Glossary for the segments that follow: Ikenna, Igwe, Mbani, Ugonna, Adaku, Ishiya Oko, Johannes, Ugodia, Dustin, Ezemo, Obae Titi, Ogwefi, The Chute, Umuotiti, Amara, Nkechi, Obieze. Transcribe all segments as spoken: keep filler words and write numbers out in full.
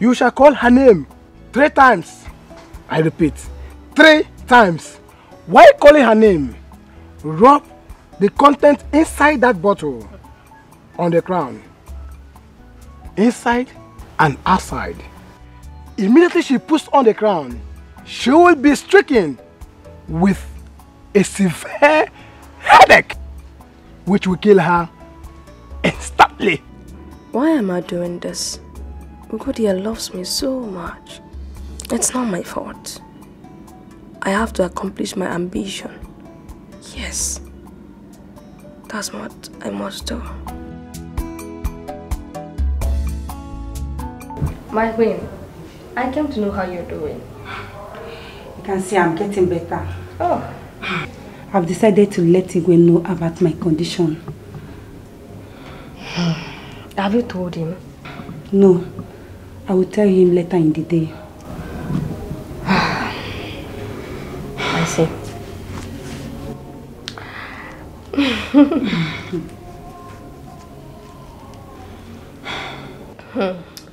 you shall call her name three times. I repeat, three times. While calling her name, rub the content inside that bottle on the crown. Inside and outside. Immediately she puts on the crown, she will be stricken with a severe headache, which will kill her instantly. Why am I doing this? Ugodia loves me so much. It's not my fault. I have to accomplish my ambition. Yes. That's what I must do. My queen, I came to know how you're doing. You can see I'm getting better. Oh. I've decided to let Igwe know about my condition. Have you told him? No. I will tell him later in the day. I see.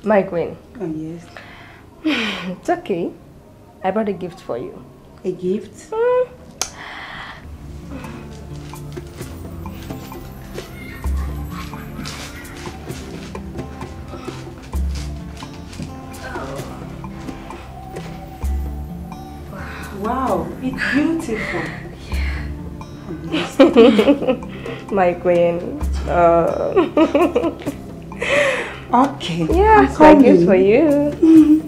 My queen. Oh, yes. It's okay. I brought a gift for you. A gift? Mm. Wow, it's beautiful. Yeah. My queen. Uh. Okay. Yeah, it's my gift for you. Mm-hmm.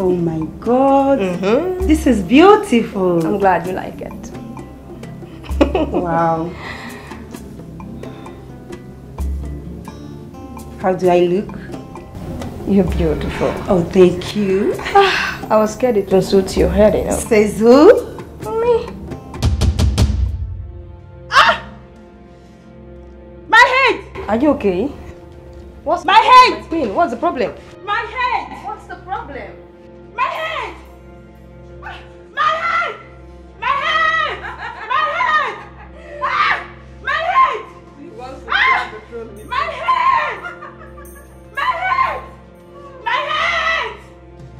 Oh my God, mm-hmm. This is beautiful. I'm glad you like it. Wow. How do I look? You're beautiful. Oh, thank you. I was scared it won't suit your hair, you know. Says who? Me. Ah! My head! Are you okay? What's my head? My queen, what's the problem? My head! What's the problem? My head! My head! My head! My head! Ah! My head! He wants to ah! control me. My head! My head! My head!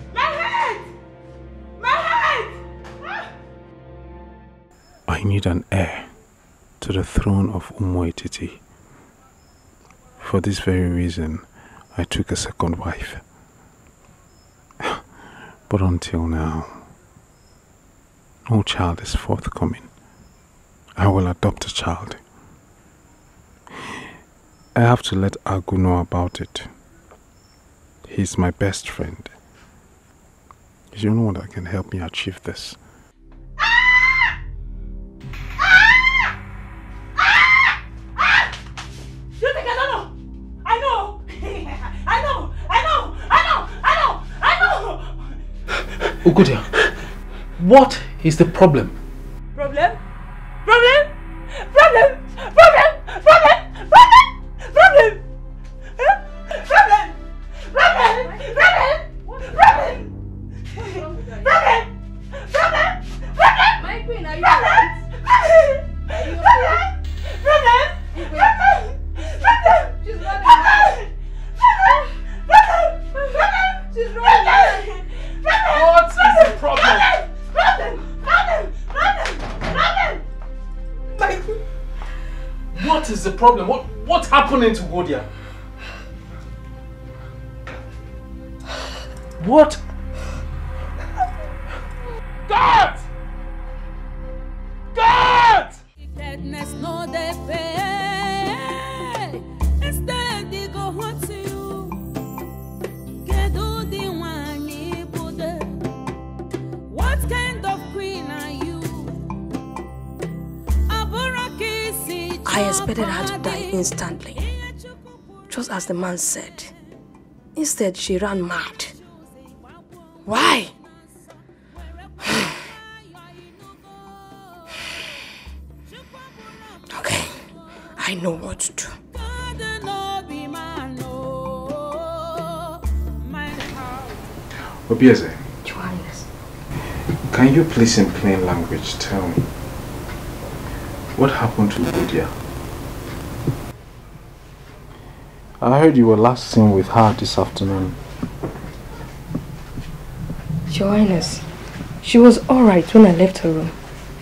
My head! My head! Ah! I need an heir to the throne of Umuotiti. For this very reason, I took a second wife. But until now, no child is forthcoming. I will adopt a child. I have to let Agu know about it. He's my best friend. He's the only one that can help me achieve this. Ugodia, what is the problem? Problem? Problem? Problem? Problem? Problem? Problem? Problem? Huh? Problem? Problem? Problem? Problem? Problem? Problem? Problem? My queen, are you alright? Problem? Problem? Problem? Problem? She's running. Problem? Problem? Problem? She's running. What is the problem? Robin! Robin! Robin! Robin! Robin! Michael! What is the problem? What, what's happening to Ugodia? What? God! God! I expected her to die instantly, just as the man said. Instead, she ran mad. Why? Okay, I know what to do. Obieze. Johannes. Can you please, in plain language, tell me what happened to Ugodia? I heard you were last seen with her this afternoon. Your Highness, she was alright when I left her room.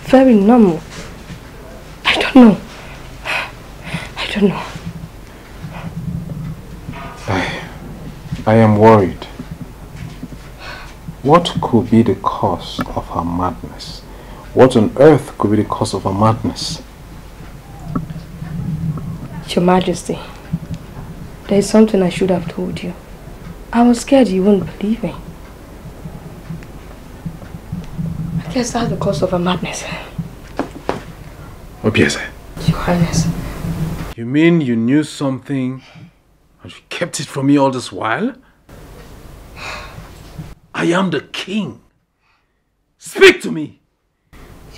Very normal. I don't know. I don't know. I, I am worried. What could be the cause of her madness? What on earth could be the cause of her madness? Your Majesty, there is something I should have told you. I was scared you wouldn't believe me. I guess that's the cause of her madness. Obieze. Your Highness. You mean you knew something and you kept it from me all this while? I am the king. Speak to me.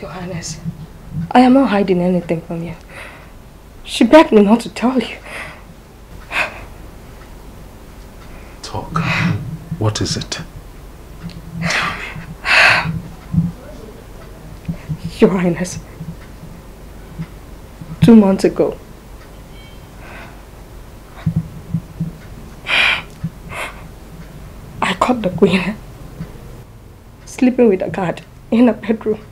Your Highness, I am not hiding anything from you. She begged me not to tell you. Talk. What is it? Tell me. Your Highness, two months ago, I caught the Queen sleeping with a guard in a bedroom.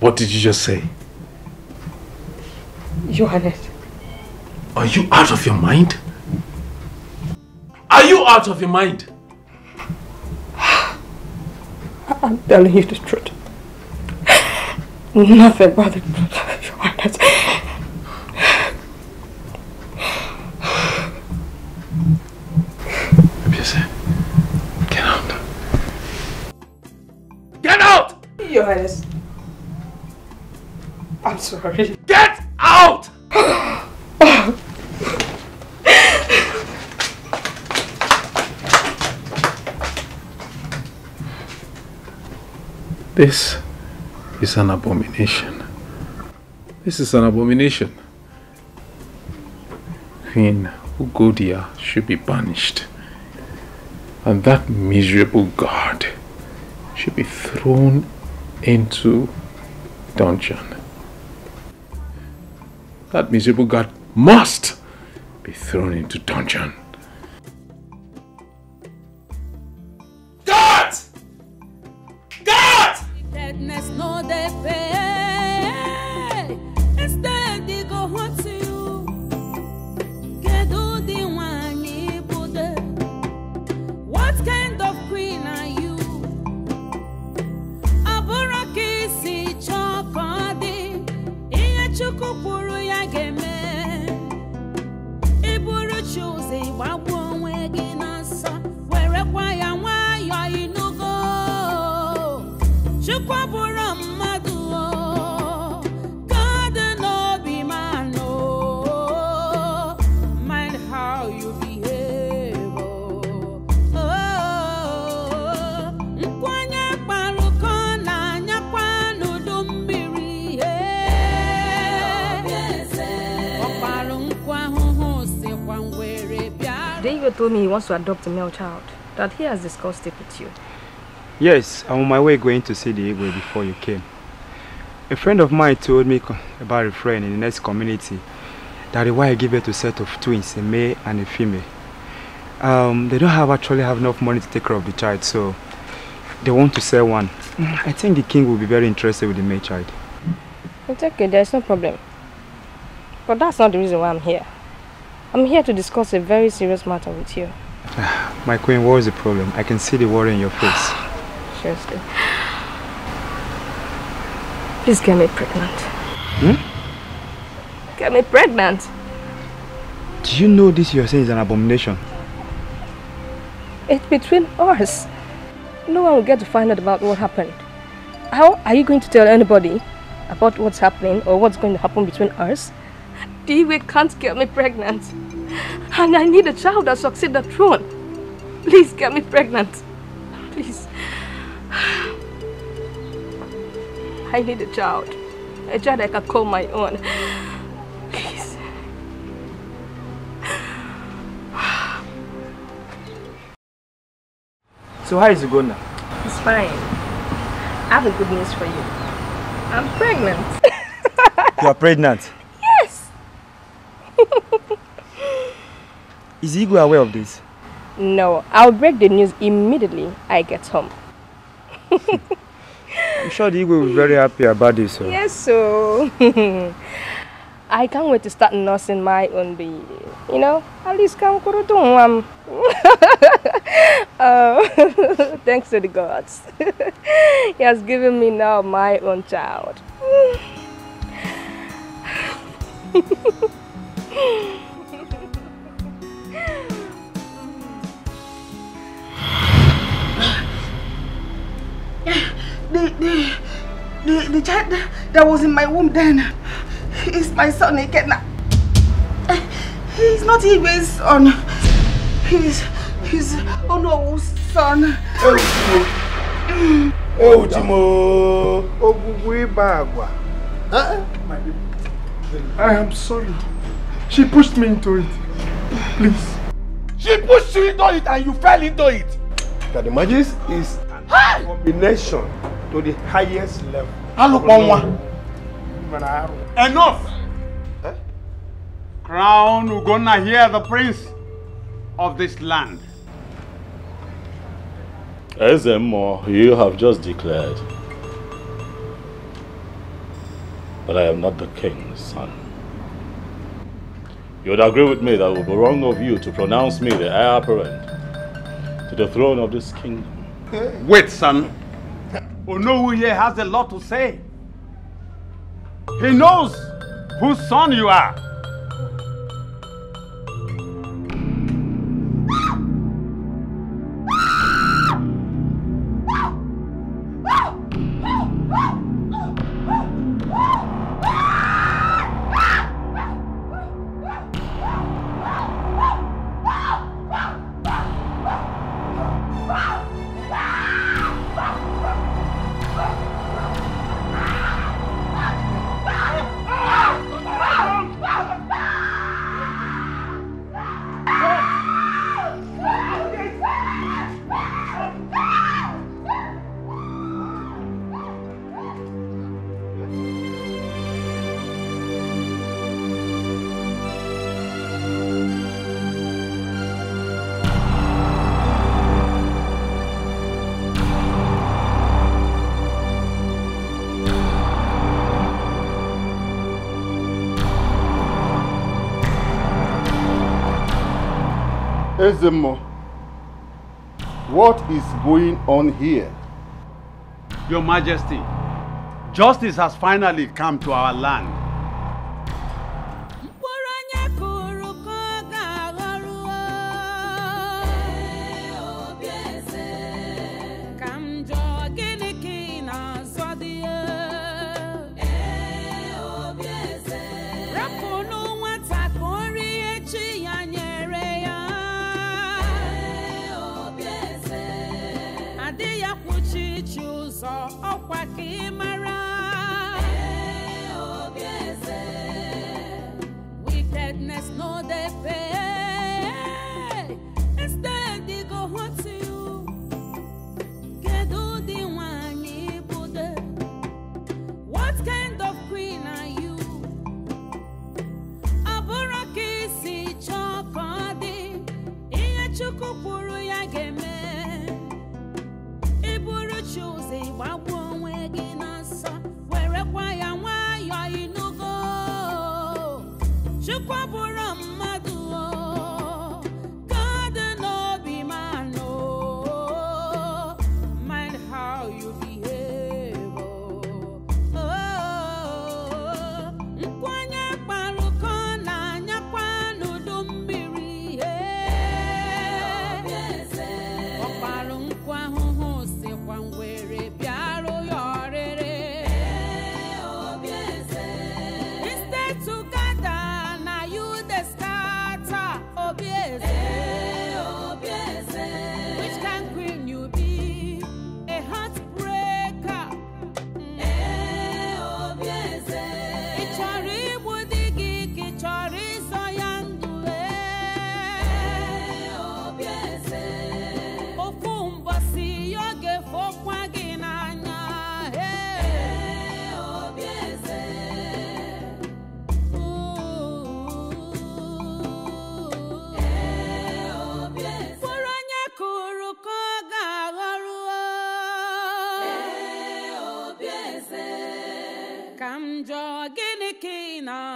What did you just say? Johannes. Are you out of your mind? Are you out of your mind? I'm telling you the truth. Nothing but the truth, Johannes. Get out. Get out! Johannes. I'm sorry. Get out! This is an abomination. This is an abomination. Queen Ugodia should be punished. And that miserable guard should be thrown into dungeon. That miserable guard must be thrown into dungeon. God! God! What kind of queen are you? David told me he wants to adopt a male child, that he has discussed it with you. Yes, I'm on my way going to see the Igwe before you came. A friend of mine told me about a friend in the next community that the wife gave birth a set of twins, a male and a female. Um, they don't have actually have enough money to take care of the child, so they want to sell one. I think the king will be very interested with the male child. It's okay, there's no problem. But that's not the reason why I'm here. I'm here to discuss a very serious matter with you. My queen, what is the problem? I can see the worry in your face. Seriously. Please get me pregnant. Hmm? Get me pregnant! Do you know this you're saying is an abomination? It's between us. No one will get to find out about what happened. How are you going to tell anybody about what's happening or what's going to happen between us? Igwe can't get me pregnant, and I need a child that succeeds the throne. Please get me pregnant, please. I need a child, a child I can call my own. Please. So how is Ugonna? It's fine. I have a good news for you. I'm pregnant. You are pregnant? Yes. Is Igwe aware of this? No, I'll break the news immediately I get home. I'm sure the Igwe will be very happy about this. Sir. Yes, so I can't wait to start nursing my own baby. You know, at least come um thanks to the gods. He has given me now my own child. The, the, the, the child that was in my womb then is my son, Ikenna. He's not Igwe's son. He's his Ono's son. Oh, Jimo. Oh, I am sorry. She pushed me into it. Please. She pushed you into it and you fell into it. That the magic is a combination to the highest level. Enough! Huh? Crown Ugonna here, the prince of this land. Ezemo, you have just declared that I am not the king's son. You would agree with me that it would be wrong of you to pronounce me the heir apparent to the throne of this kingdom. Wait, son. Onohuye has a lot to say. He knows whose son you are. Ezemo, what is going on here? Your Majesty, justice has finally come to our land. You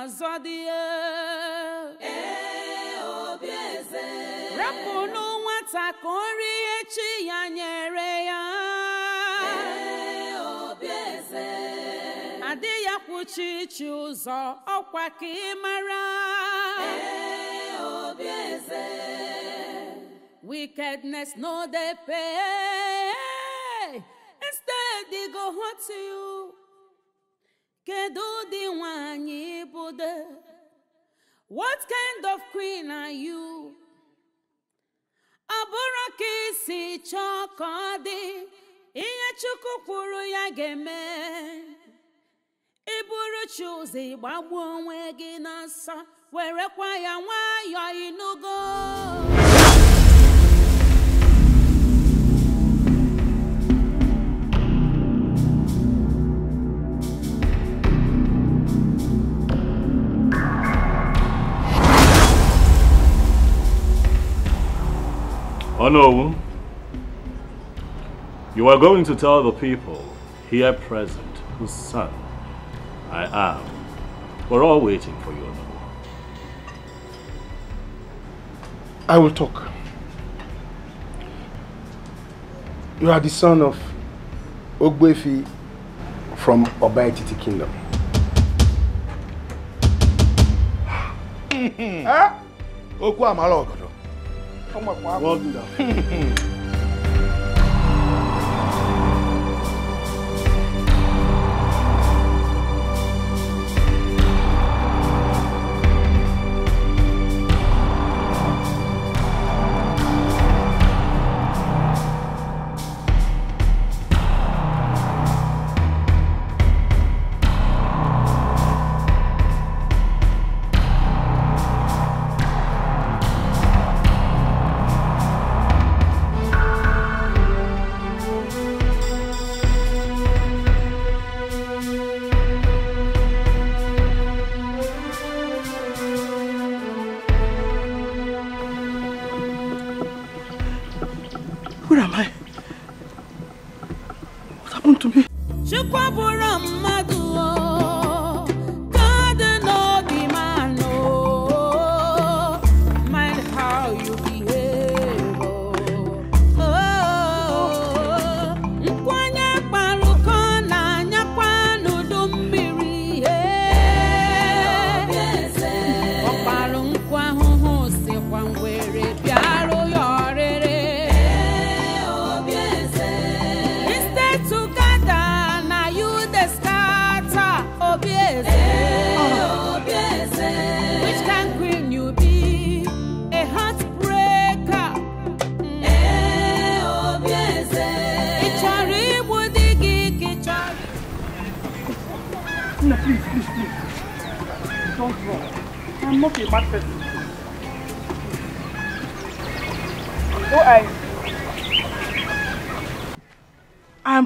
Azodie E Obieze Rapunu nwata ka ori echi ya nyere ya E Obieze Ade ya kwuchi chi ụzọ ọkwa ka ị mara E Obieze Wickedness no dey pay Instead they go hurt you Kedu di nwanyi bude? What kind of queen are you? Abura kisi chokodi, inye chukukuru ya geme. Iburu chuzi babu onwe gi nasa, werekwa ya nwayo inugo. Oh no, you are going to tell the people here present whose son I am. We're all waiting for you. I will talk. You are the son of Ogwefi from Obae Titi Kingdom. Huh? Okwa Amara. Come on, well done.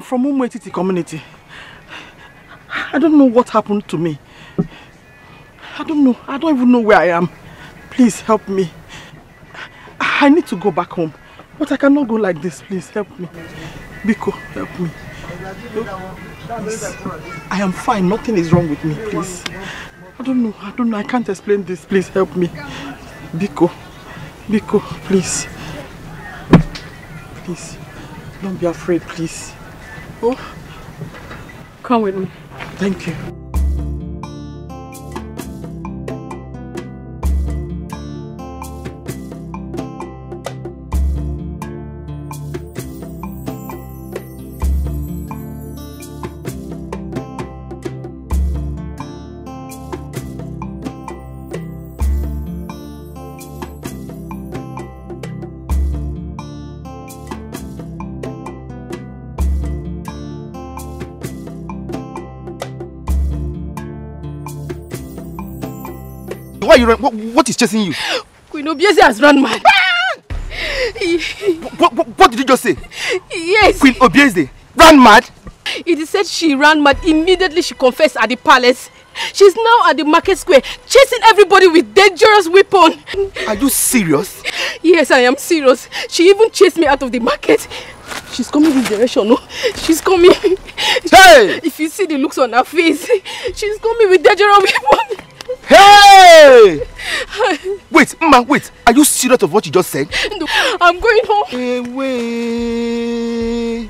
From Umuotiti community. I don't know what happened to me. I don't know. I don't even know where I am. Please help me. I need to go back home. But I cannot go like this. Please help me. Biko, help me. Please. I am fine. Nothing is wrong with me. Please. I don't know. I don't know. I can't explain this. Please help me. Biko. Biko, please. Please. Don't be afraid, please. Oh. Come with me. Thank you. What, what is chasing you? Queen Obieze has run mad. what, what, what did you just say? Yes. Queen Obieze ran mad? It is said she ran mad. Immediately she confessed at the palace. She's now at the market square chasing everybody with dangerous weapon. Are you serious? Yes, I am serious. She even chased me out of the market. She's coming this direction, no? She's coming. Hey! If you see the looks on her face, she's coming with dangerous weapon. Hey! Wait, Mma, wait. Are you serious of what you just said? No, I'm going home. Hey, wait.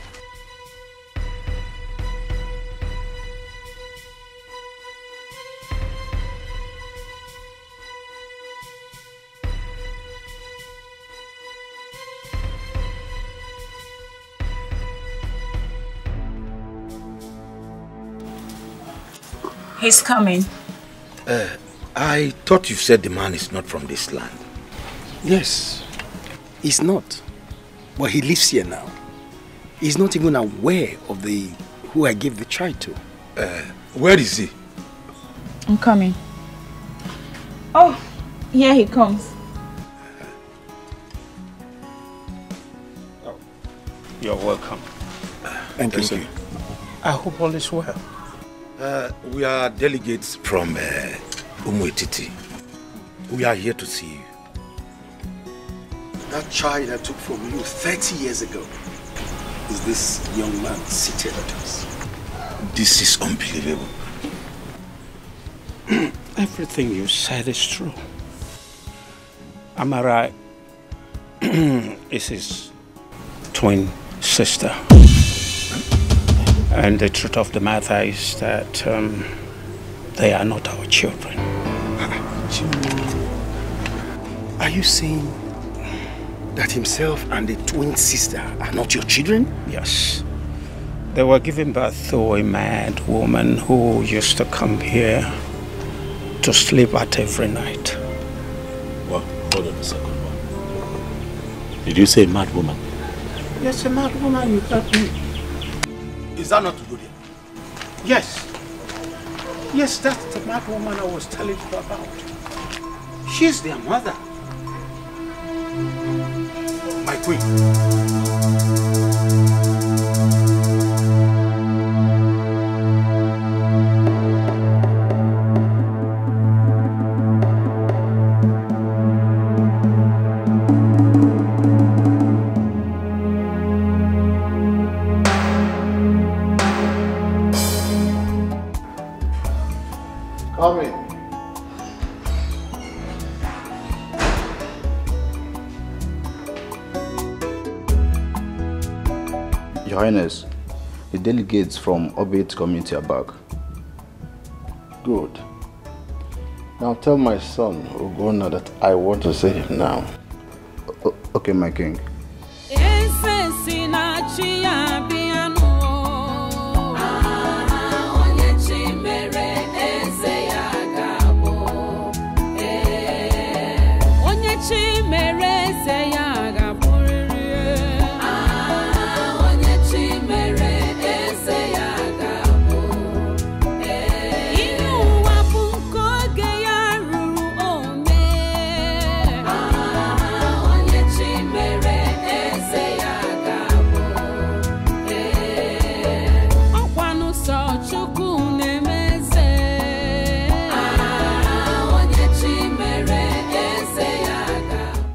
He's coming. Uh, I thought you said the man is not from this land. Yes, he's not. But he lives here now. He's not even aware of the who I gave the child to. Uh, where is he? I'm coming. Oh, here he comes. Oh. You're welcome. Thank, Thank you, sir. I hope all is well. Uh, we are delegates from uh, Umuotiti. We are here to see you. That child I took from you thirty years ago is this young man seated at us. This is unbelievable. Everything you said is true. Amara is his twin sister. And the truth of the matter is that um, they are not our children. Are you saying that himself and the twin sister are not your children? Yes. They were given birth to a mad woman who used to come here to sleep at every night. Well, hold on a second. One. Did you say mad woman? Yes, a mad woman. You got me. Is that not Ugodia? Yes. Yes, that's the mad woman I was telling you about. She's their mother. My queen. Johannes, the delegates from Obae community are back. Good. Now tell my son, Ugonna, that I want to see him now. O okay, my king.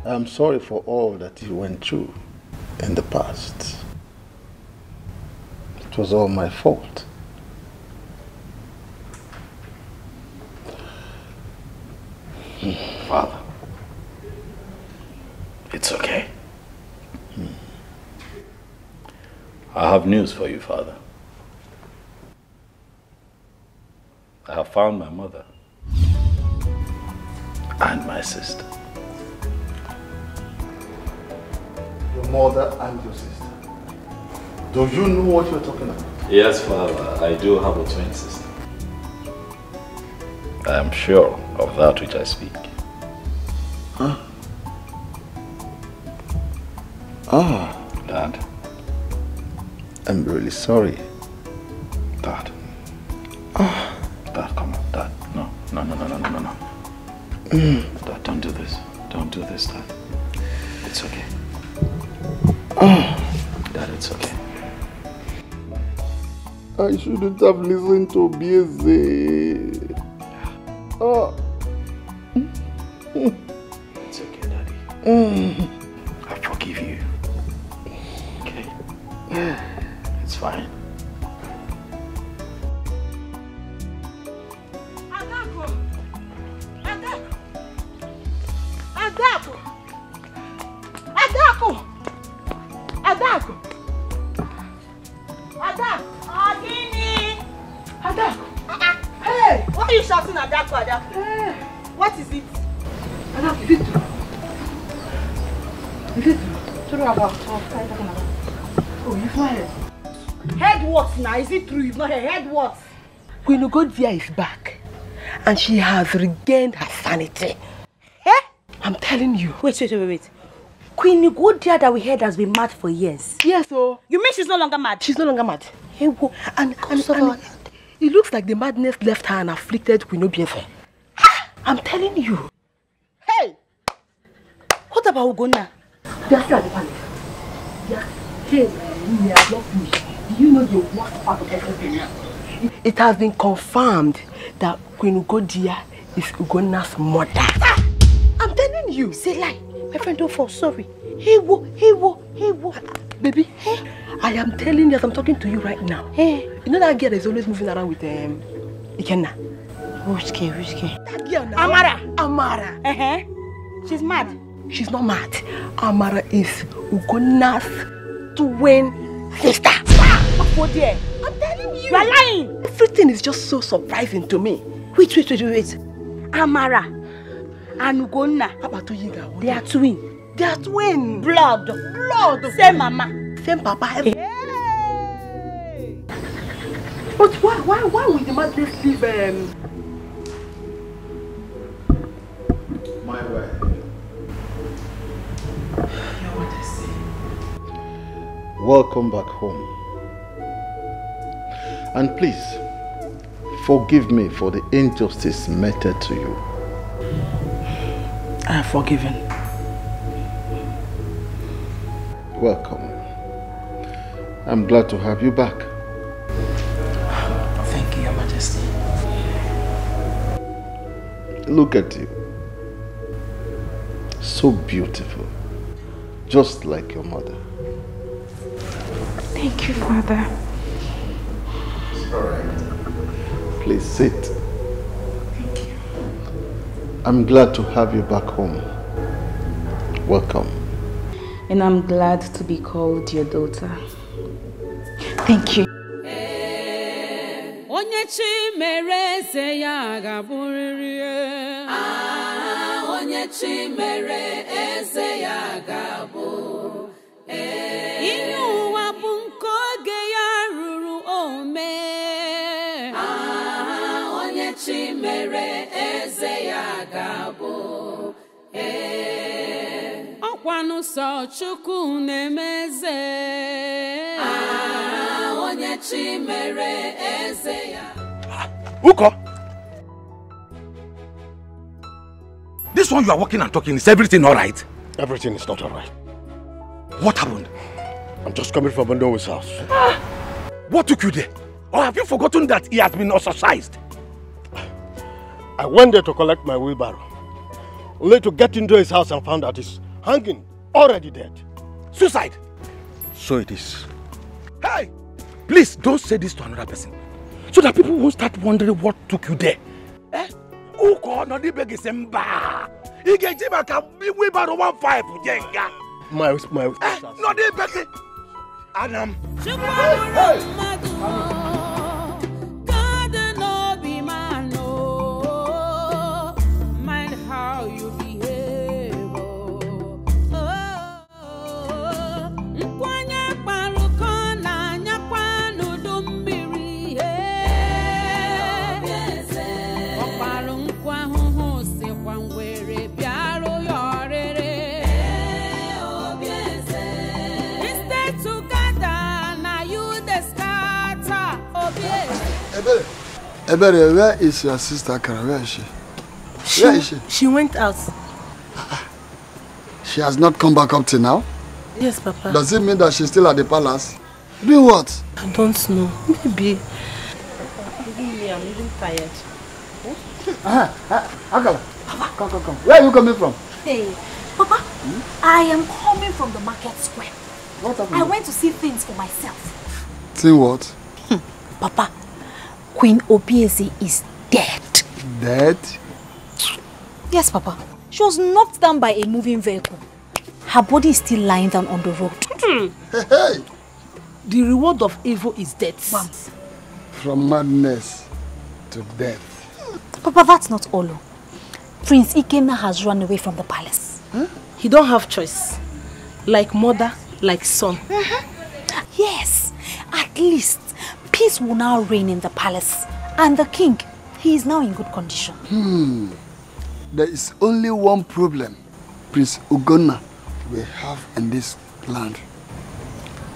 I'm sorry for all that you went through in the past. It was all my fault. Father, it's okay. Hmm. I have news for you, Father. I have found my mother and my sister. Mother and your sister. Do you know what you're talking about? Yes, Father, I do have a twin sister. I am sure of that which I speak. Huh? Ah. Dad. I'm really sorry. Dad. Ah. Dad, come on, Dad. No, no, no, no, no, no, no. Dad, don't do this. Don't do this, Dad. It's okay. Dad, it's okay. I shouldn't have listened to Obieze. Oh. It's okay, Daddy. Mm. I forgive you. Okay? Yeah. It's fine. Adaku! Adaku! Adaku! Adaku! Adaku! Ogini! Adaku! Hey! Why are you shouting Adaku, Adaku? Hey. What is it? Adaku, is it true? Is it true? True about what I'm talking about? Oh, you've not heard. Heard what now? Is it true? You've not heard. Heard what? When Ugodia is back, and she has regained her sanity. Eh? I'm telling you. Wait, wait, wait, wait. Queen Ugodia that we heard has been mad for years. Yes, oh. You mean she's no longer mad? She's no longer mad. And, and, and, and it looks like the madness left her and afflicted Queen Obieze. I'm telling you. Hey! What about Ugonna? They are still at the palace. They are still at the palace. Do you know the worst part of everything? It has been confirmed that Queen Ugodia is Ugonna's mother. I'm telling you. Say lie. My friend, don't fall. Sorry. Hey, wo, hey, wo, hey, wo. Baby, hey. I am telling you as I'm talking to you right now. Hey. You know that girl is always moving around with um, Ikenna. Which girl? Which girl? That girl now. Amara. Amara. Uh-huh. She's mad. She's not mad. Amara is Ugonna's twin sister. Oh dear. I'm telling you. You're lying. Everything is just so surprising to me. Wait, wait, wait, wait. Amara and Ugonna, they are twin. They are twin. Blood. Blood. Same mama. Same papa. Hey. But why, why, why would the madness leave? Um... My way. You know what I say. Welcome back home. And please, forgive me for the injustice meted to you. I am forgiven. Welcome. I'm glad to have you back. Thank you, Your Majesty. Look at you. So beautiful. Just like your mother. Thank you, Father. Alright. Please sit. Thank you. I'm glad to have you back home. Welcome. And I'm glad to be called your daughter. Thank you. Chimere eze ya gabo eh okwanu so chuku nemeze ah onye chimere eze ya uko. This one you are walking and talking, is everything all right? Everything is not all right. What happened? I'm just coming from Bando's house. Ah. What took you there? Or have you forgotten that he has been ostracized? I went there to collect my wheelbarrow, only to get into his house and found out he's hanging, already dead. Suicide? So it is. Hey! Please don't say this to another person, so that people won't start wondering what took you there. Eh? My, my, eh? Adam. Hey, hey. Ebere, where is your sister Kara? Where is she? she? Where is she? She went out. She has not come back up till now? Yes, Papa. Does it mean that she's still at the palace? Do what? I don't know. Maybe. I'm even tired. Ah, ah, come, come, come. Where are you coming from? Hey, Papa, hmm? I am coming from the market square. What happened? I went to see things for myself. See what? Hmm. Papa. Queen Obieze is dead. Dead? Yes, Papa. She was knocked down by a moving vehicle. Her body is still lying down on the road. Hey, hey. The reward of evil is death. Mom. From madness to death. Papa, that's not all. Prince Ikenna has run away from the palace. Huh? He don't have choice. Like mother, like son. Uh-huh. Yes, at least peace will now reign in the palace. And the king, he is now in good condition. Hmm. There is only one problem Prince Ugonna will have in this land.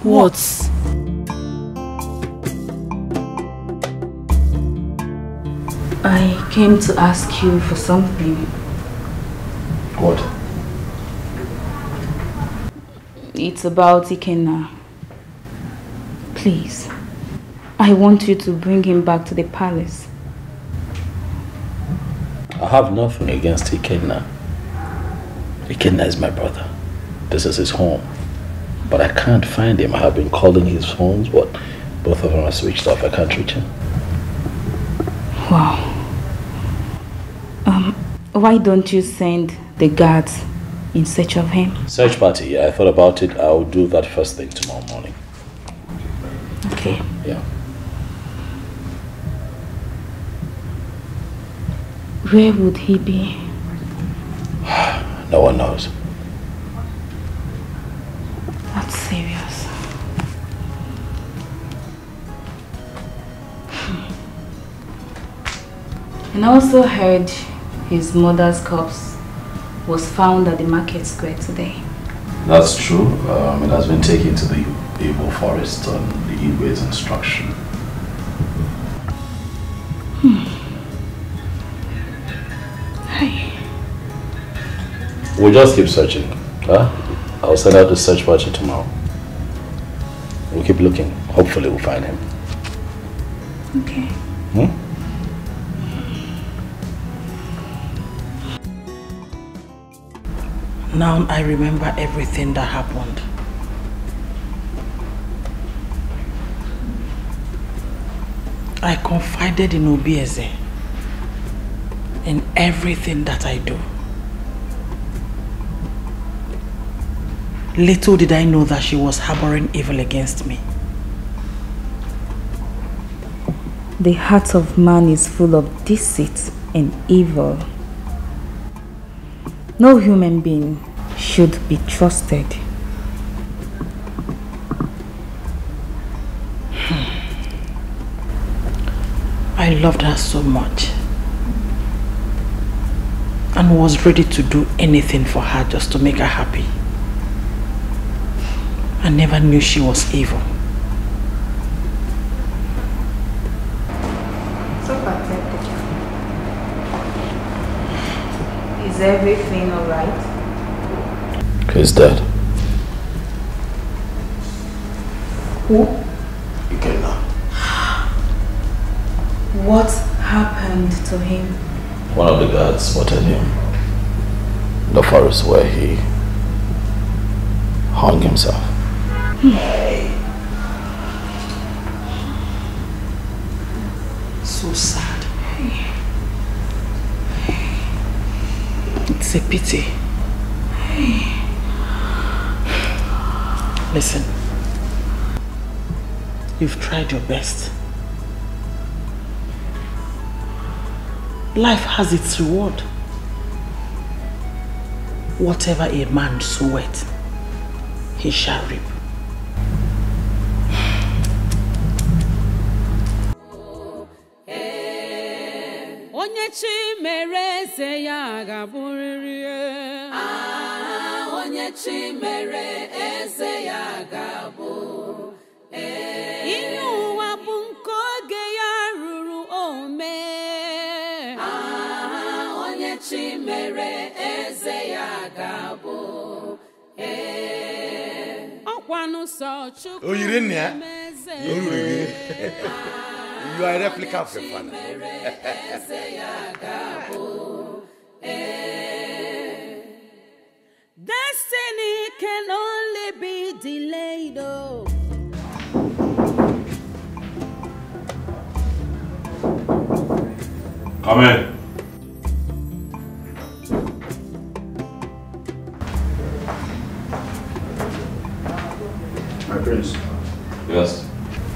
What? I came to ask you for something. What? It's about Ikenna. Please, I want you to bring him back to the palace. I have nothing against Ikenna. Ikenna is my brother. This is his home. But I can't find him. I have been calling his phones, but both of them are switched off. I can't reach him. Wow. Um, why don't you send the guards in search of him? Search party, yeah, I thought about it. I'll do that first thing tomorrow morning. Okay. Yeah. Where would he be? No one knows. That's serious. And I also heard his mother's corpse was found at the market square today. That's true. Um, it has been taken to the Igwe forest on the Igwe's instruction. Hmm. We'll just keep searching. Huh? I'll send out the search party tomorrow. We'll keep looking. Hopefully we'll find him. Okay. Hmm? Now I remember everything that happened. I confided in Obieze in everything that I do. Little did I know that she was harboring evil against me. The heart of man is full of deceit and evil. No human being should be trusted. I loved her so much and was ready to do anything for her just to make her happy. I never knew she was evil. So perfect. Is everything alright? Who's dead? Who? Ikenna. What happened to him? One of the guards spotted him. The forest where he hung himself. So sad. It's a pity. Listen, you've tried your best. Life has its reward. Whatever a man soweth, he shall reap. Ah, Onyechi mere eze ya ga-abụ. Ihe ụwa bụ nke oge ya ruru ome. Ah, Onyechi mere eze ya ga-abụ. Ọkwanụ sọ Chukwu meze. You are a replica of your father. Destiny can only be delayed. Oh. Come in. Prince. Yes.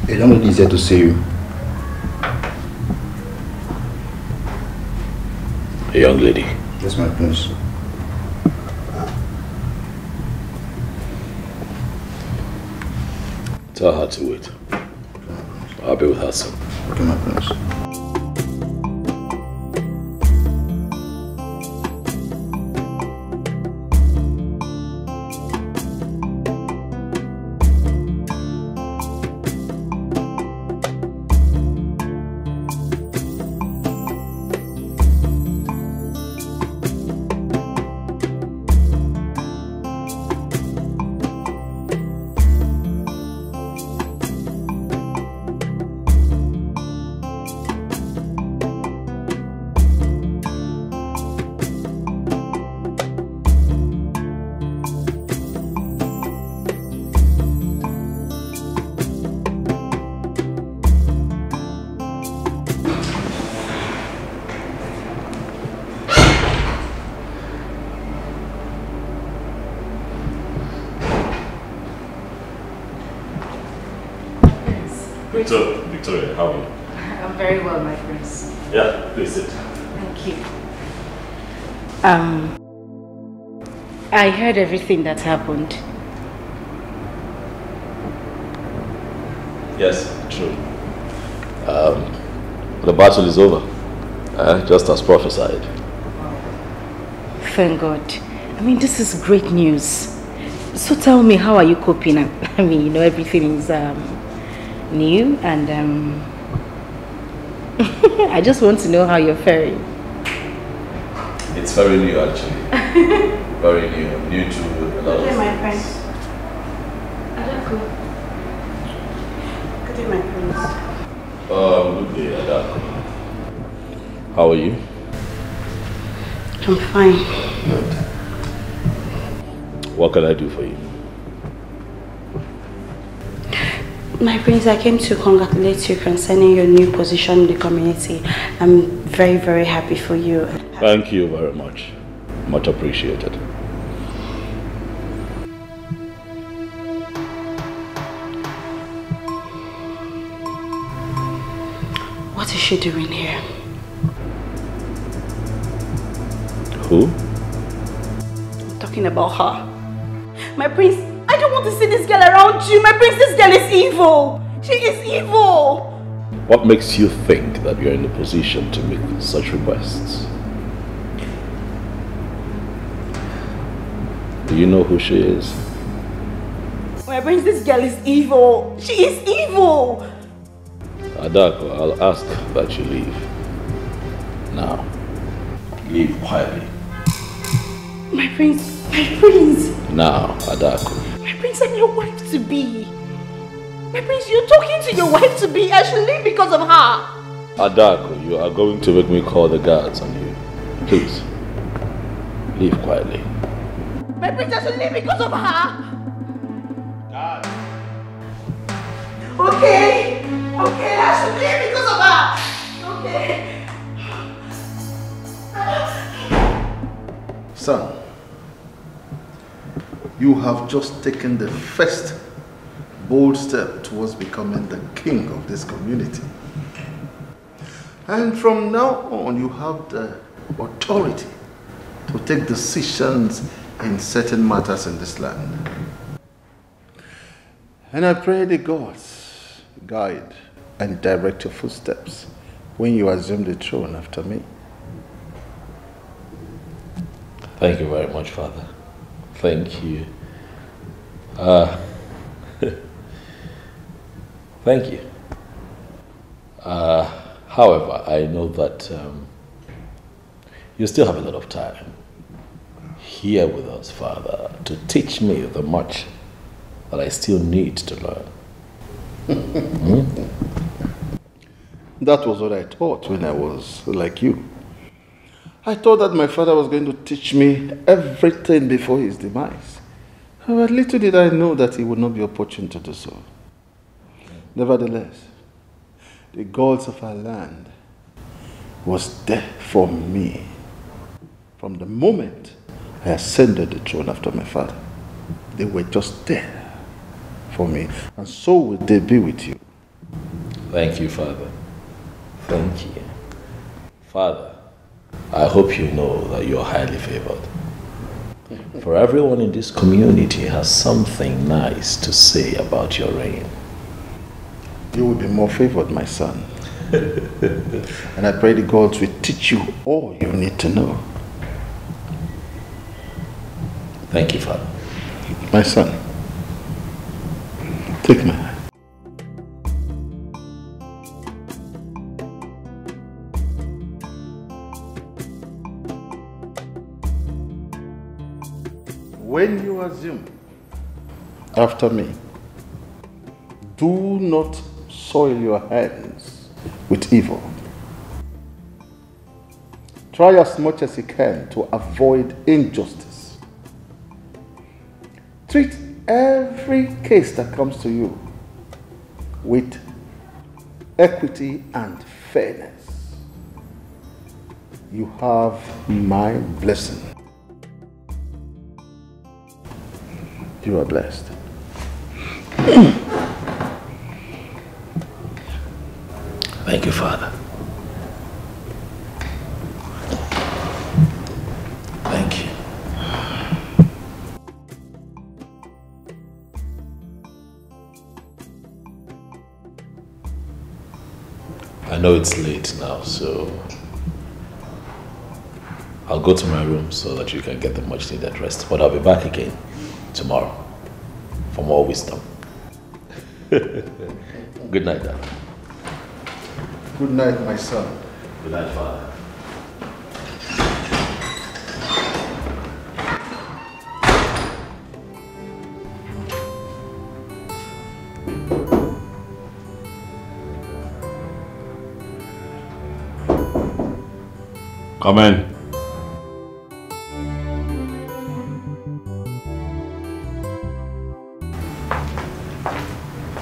A landlord is here to see you. A young lady. Yes, my Prince. Tell her to wait. I'll be with her soon. Okay, my Prince. Um, I heard everything that happened. Yes, true. Um, the battle is over, uh, just as prophesied. Thank God. I mean, this is great news. So tell me, how are you coping? I mean, you know, everything is um, new, and um, I just want to know how you're faring. It's very new, actually. Very new. New to a lot of things. Good day, my friend. Adaku. Good day, my friend. Um, good day, Adaku. How are you? I'm fine. Good. What can I do for you? My prince, I came to congratulate you concerning your new position in the community. I'm very, very happy for you. Thank you very much. Much appreciated. What is she doing here? Who? I'm talking about her. My prince, I don't want to see this girl around you. My prince, this girl is evil. She is evil. What makes you think that you're in a position to make such requests? Do you know who she is? My prince, this girl is evil. She is evil. Adaku, I'll ask that you leave. Now. Leave quietly. My prince. My prince! Now, Adaku. My prince, I'm your wife-to-be. My prince, you're talking to your wife-to-be. I should leave because of her. Adaku, you are going to make me call the guards on you. Please, leave quietly. My prince, I should leave because of her. Guards. Okay. Okay, I should leave because of her. Okay. Son. You have just taken the first bold step towards becoming the king of this community. And from now on, you have the authority to take decisions in certain matters in this land. And I pray the gods guide and direct your footsteps when you assume the throne after me. Thank you very much, Father. Thank you. Uh, thank you. Uh, however, I know that um, you still have a lot of time here with us, Father, to teach me the much that I still need to learn. Hmm? That was what I thought when I was like you. I thought that my father was going to teach me everything before his demise. But little did I know that it would not be opportune to do so. Nevertheless, the gods of our land was there for me from the moment I ascended the throne after my father. They were just there for me, and so will they be with you. Thank you, Father. Thank you. Father, I hope you know that you are highly favored. For everyone in this community has something nice to say about your reign. You will be more favored, my son. And I pray the gods will teach you all you need to know. Thank you, Father. My son, take my hand. When you assume after me, do not soil your hands with evil. Try as much as you can to avoid injustice. Treat every case that comes to you with equity and fairness. You have my blessing. You are blessed. Thank you, Father. Thank you. I know it's late now, so I'll go to my room so that you can get the much needed rest, but I'll be back again tomorrow for more wisdom. Good night, Dad. Good night, my son. Good night, Father. Come in.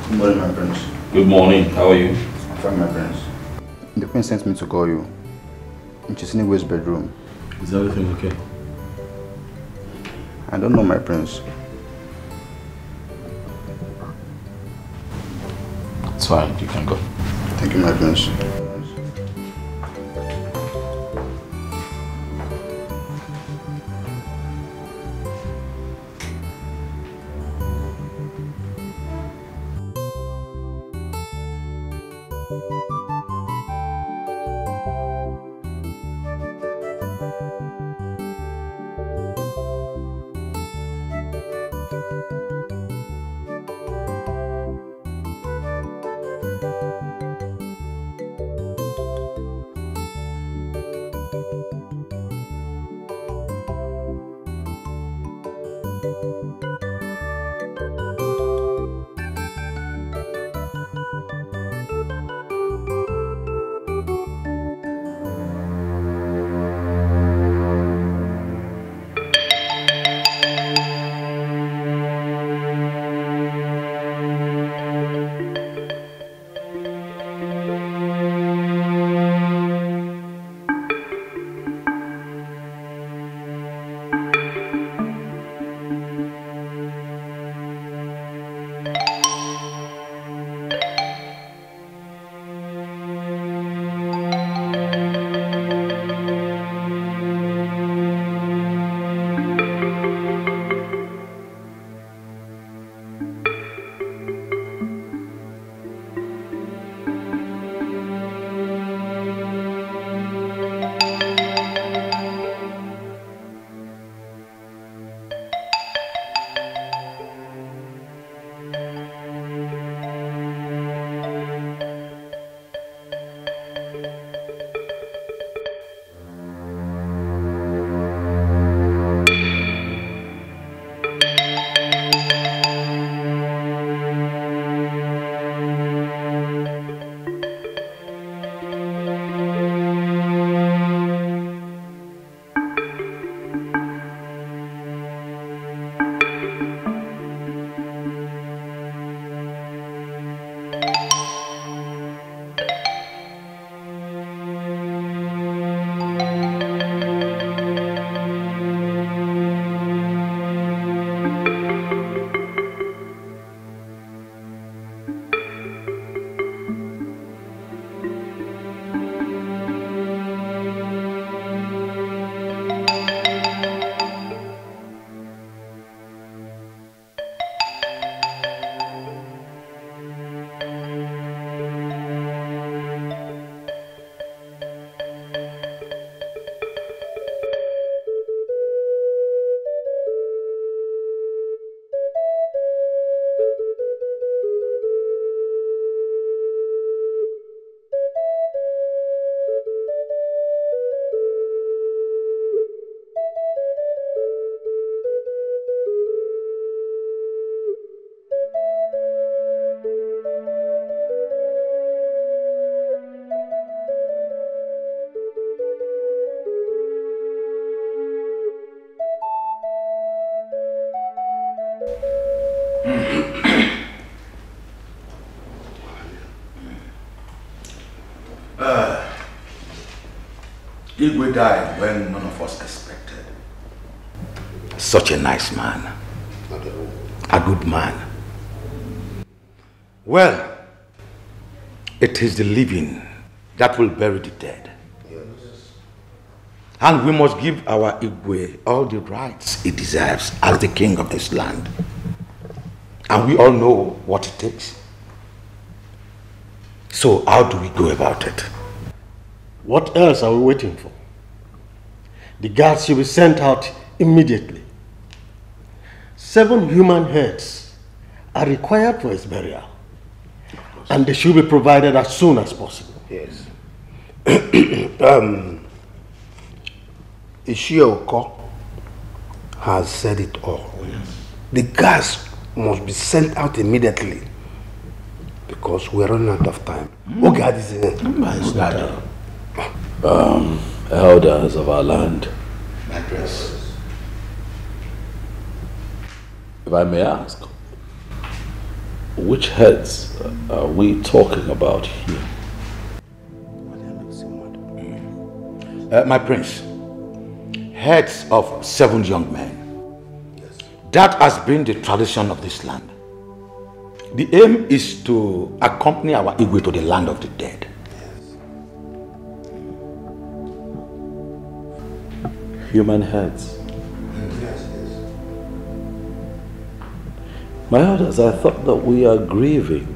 Good morning, my prince. Good morning. How are you? I'm fine, my prince. The queen sent me to call you. She's in Igwe's bedroom. Is everything okay? I don't know, my prince. It's fine. You can go. Thank you, my prince. Igwe died when none of us expected. Such a nice man. A good man. Well, it is the living that will bury the dead. Yes. And we must give our Igwe all the rights he deserves as the king of this land. And we all know what it takes. So how do we go about it? What else are we waiting for? The guards should be sent out immediately. Seven human heads are required for his burial. And they should be provided as soon as possible. Yes. um, Ishiya Oko has said it all. Yes. The guards must be sent out immediately because we're running out of time. Mm. Ogad is in it. Mm. Um, elders of our land. Madras. If I may ask, which heads are we talking about here? Uh, my prince, heads of seven young men. Yes. That has been the tradition of this land. The aim is to accompany our Igwe to the land of the dead. Yes. Human heads. My elders, I thought that we are grieving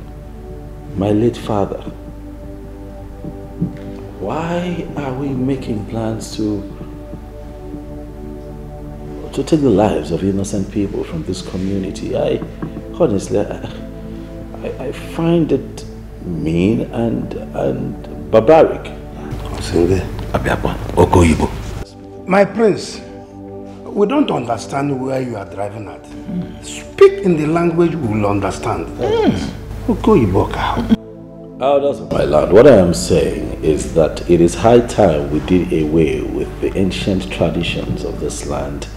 my late father. Why are we making plans to, to take the lives of innocent people from this community? I, honestly, I, I find it mean and, and barbaric. My prince, we don't understand where you are driving at. Mm. Speak in the language we will understand. Mm. Elders of my land, what I am saying is that it is high time we did away with the ancient traditions of this land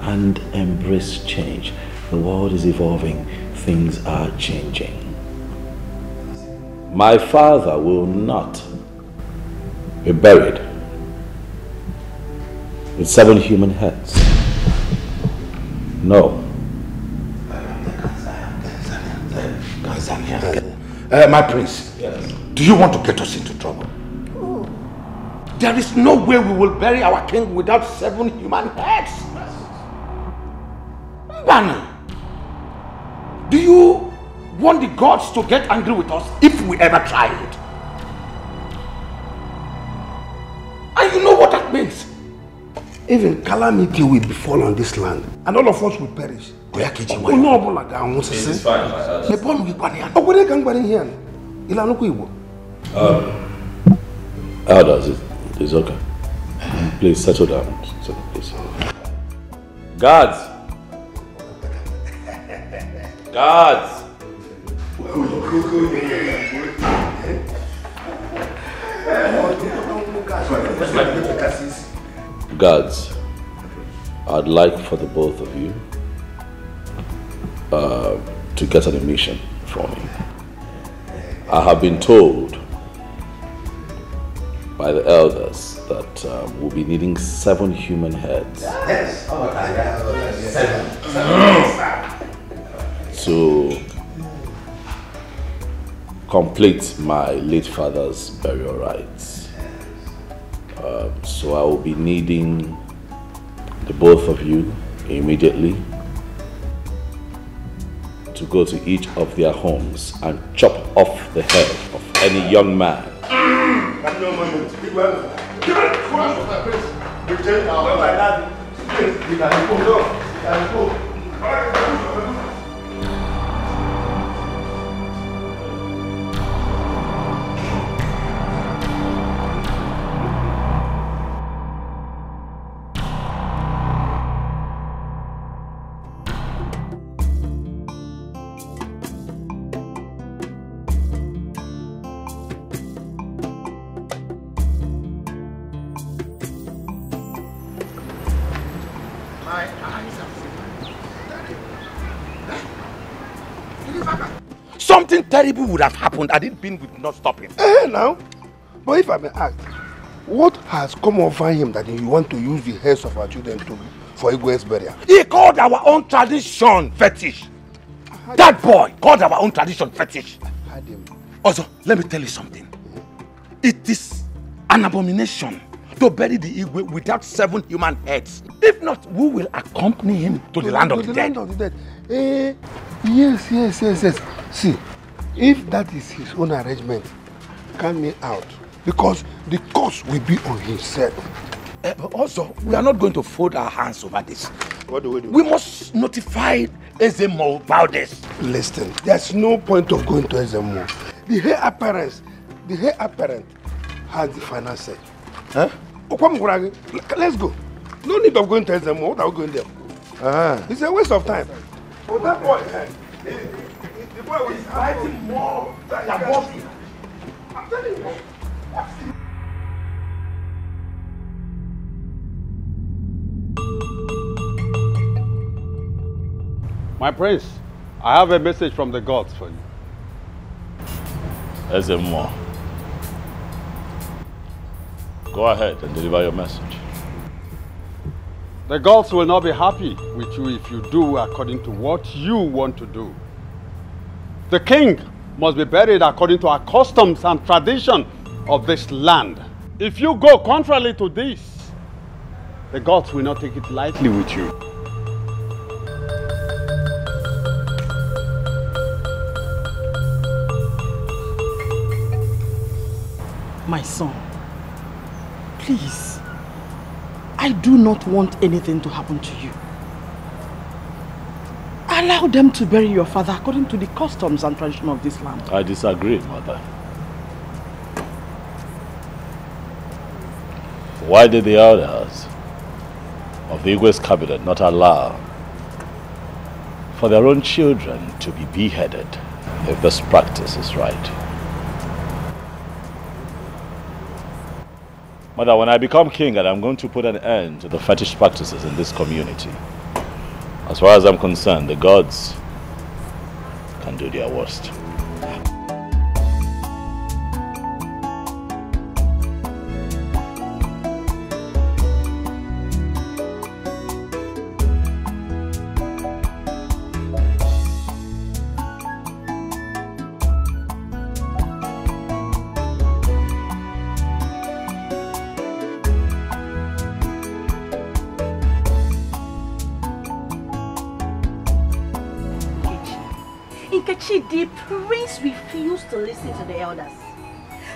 and embrace change. The world is evolving, things are changing. My father will not be buried with seven human heads. No. Uh, my prince, yes. Do you want to get us into trouble? Ooh. There is no way we will bury our king without seven human heads. Mbani, do you want the gods to get angry with us if we ever try it? And you know what that means? Even calamity will befall on this land, and all of us will perish. It's fine, um, Elders, it, it's okay. Please settle down. Settle, please. Guards! Guards! Guards, I'd like for the both of you Uh, to get an admission from me. I have been told by the elders that um, we'll be needing seven human heads. Yes. Oh, yes. Oh, yes. Seven. Seven. To complete my late father's burial rites. Uh, so I will be needing the both of you immediately to go to each of their homes and chop off the head of any young man. Something terrible would have happened had it been with not stopping. Eh, uh, now, but if I may ask, What has come over him that you want to use the heads of our children to for Igwe's burial? He called our own tradition fetish. That boy called our own tradition fetish. Also, let me tell you something. It is an abomination to bury the Igwe without seven human heads. If not, we will accompany him to, to the land to of the, the land dead. Of the dead. Uh, yes, yes, yes, yes. See, if that is his own arrangement, count me out. Because the cost will be on himself. Uh, but also, we are not going to fold our hands over this. What do we do? We must notify Ezemo about this. Listen, there's no point of going to Ezemo. The heir apparent, the heir apparent has the final say. Huh? Let's go. No need of going to Ezemo. What are we going there? Ah. It's a waste of time. Oh, that boy, the boy was fighting more than the boss. I'm telling you. My prince, I have a message from the gods for you. Ezemo, go ahead and deliver your message. The gods will not be happy with you if you do according to what you want to do. The king must be buried according to our customs and tradition of this land. If you go contrary to this, the gods will not take it lightly with you. My son, please, I do not want anything to happen to you. Allow them to bury your father according to the customs and tradition of this land. I disagree, mother. Why did the elders of the Igwe's cabinet not allow for their own children to be beheaded if this practice is right? Mother, when I become king, and I'm going to put an end to the fetish practices in this community, as far as I'm concerned, the gods can do their worst.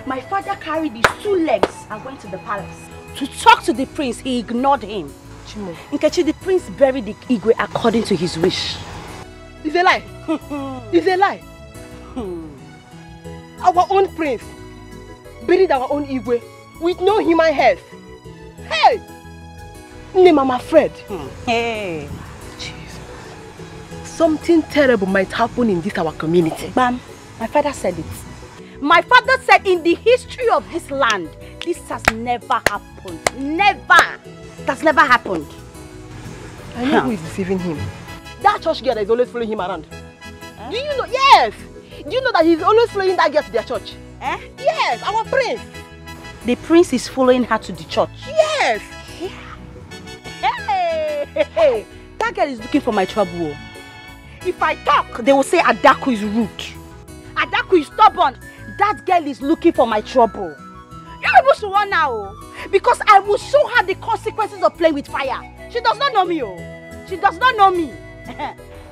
My father carried his two legs and went to the palace. To talk to the prince, he ignored him. Chimo. Nkechi, the prince buried the Igwe according to his wish. It's a lie. It's a lie. Our own prince buried our own Igwe with no human health. Hey! Name, I'm afraid. Hey! Jesus. Something terrible might happen in this our community. Ma'am, my father said it. My father said in the history of this land, this has never happened. Never! That's never happened. I know huh. who is deceiving him. That church girl is always following him around. Eh? Do you know? Yes! Do you know that he's always following that girl to their church? Eh? Yes, our prince. The prince is following her to the church? Yes! Yeah. Hey! Hey, hey. That girl is looking for my trouble. If I talk, they will say Adaku is rude. Adaku is stubborn. That girl is looking for my trouble. You're able to run now, because I will show her the consequences of playing with fire. She does not know me, oh. She does not know me.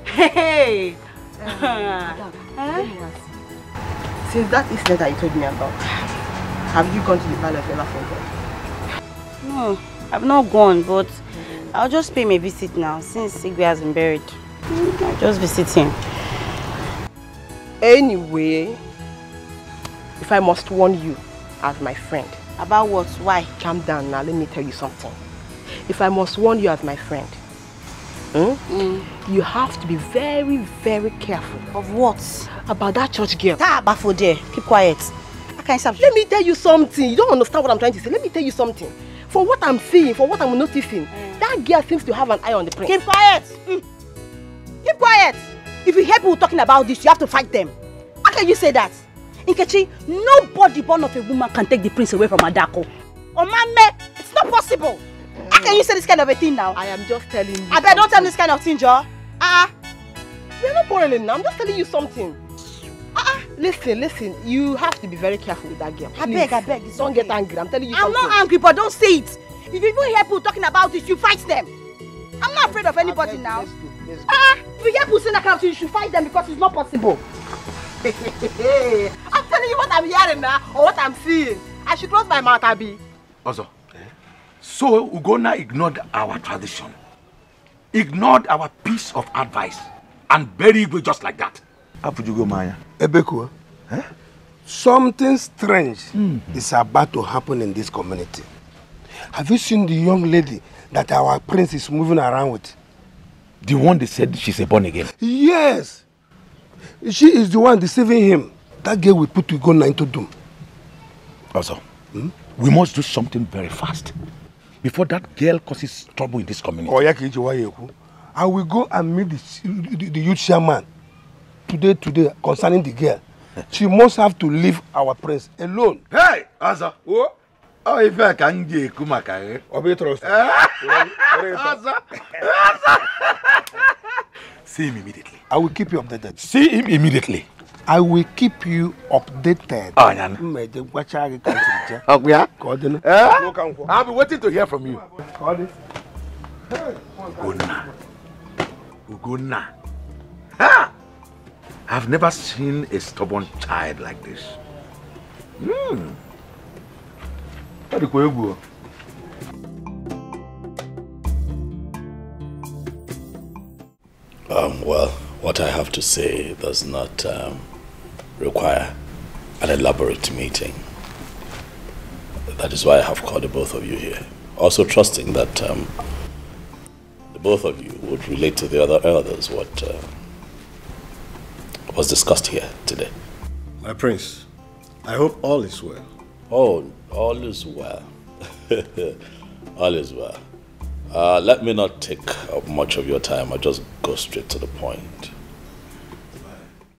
Hey. Um, Madam, huh? Yes. Since that incident that you told me about, have you gone to the palace ever for God? No, I've not gone, but I'll just pay my visit now since Igwe has been buried. I'll just visit him. Anyway. If I must warn you, as my friend. About what? Why? Calm down now, let me tell you something. If I must warn you as my friend, hmm, mm. you have to be very, very careful. Of what? About that church girl. Ta bafo there. Keep quiet. I can't stop. Let me tell you something. You don't understand what I'm trying to say. Let me tell you something. For what I'm seeing, for what I'm noticing, mm. that girl seems to have an eye on the prince. Keep quiet. Mm. Keep quiet. If you hear people talking about this, you have to fight them. How can you say that? Nkechi, nobody born of a woman can take the prince away from Adaku. Omame, it's not possible. Mm. How can you say this kind of a thing now? I am just telling you. I bet don't tell me this kind of thing, Joe. Ah, uh -uh. We're not quarreling now. I'm just telling you something. Ah, uh -uh. listen, listen. You have to be very careful with that girl. Please. I beg, I beg. It's don't okay. get angry. I'm telling you. I'm something. not angry, but don't say it. If you even hear people talking about it, you fight them. I'm not afraid of anybody beg, now. Ah, uh, if you hear people saying that kind of thing, you should fight them because it's not possible. I'm telling you what I'm hearing now or what I'm seeing. I should close my mouth, Abi. Also, so Ugonna ignored our tradition, ignored our piece of advice, and buried Igwe just like that. How would you go, Maya? Ebeko, something strange mm. is about to happen in this community. Have you seen the young lady that our prince is moving around with? The one they said she's a born again? Yes. She is the one deceiving him. That girl will put Ugonna into doom. Also, hmm? we must do something very fast before that girl causes trouble in this community. I will go and meet the, the, the youth chairman today, today, concerning the girl. She must have to leave our prince alone. Hey, Aza! Oh, if I can get Kumaka, I'll trust. Aza! Aza! See him immediately. I will keep you updated. See him immediately. I will keep you updated. Oh, yeah. No. I'll be waiting to hear from you. Ugonna. Ugonna. Ha! I've never seen a stubborn child like this. Hmm. Um, well, what I have to say does not um, require an elaborate meeting. That is why I have called the both of you here. Also trusting that um, the both of you would relate to the other elders what uh, was discussed here today. My prince, I hope all is well. Oh, all is well. All is well. Uh, let me not take up much of your time. I'll just go straight to the point.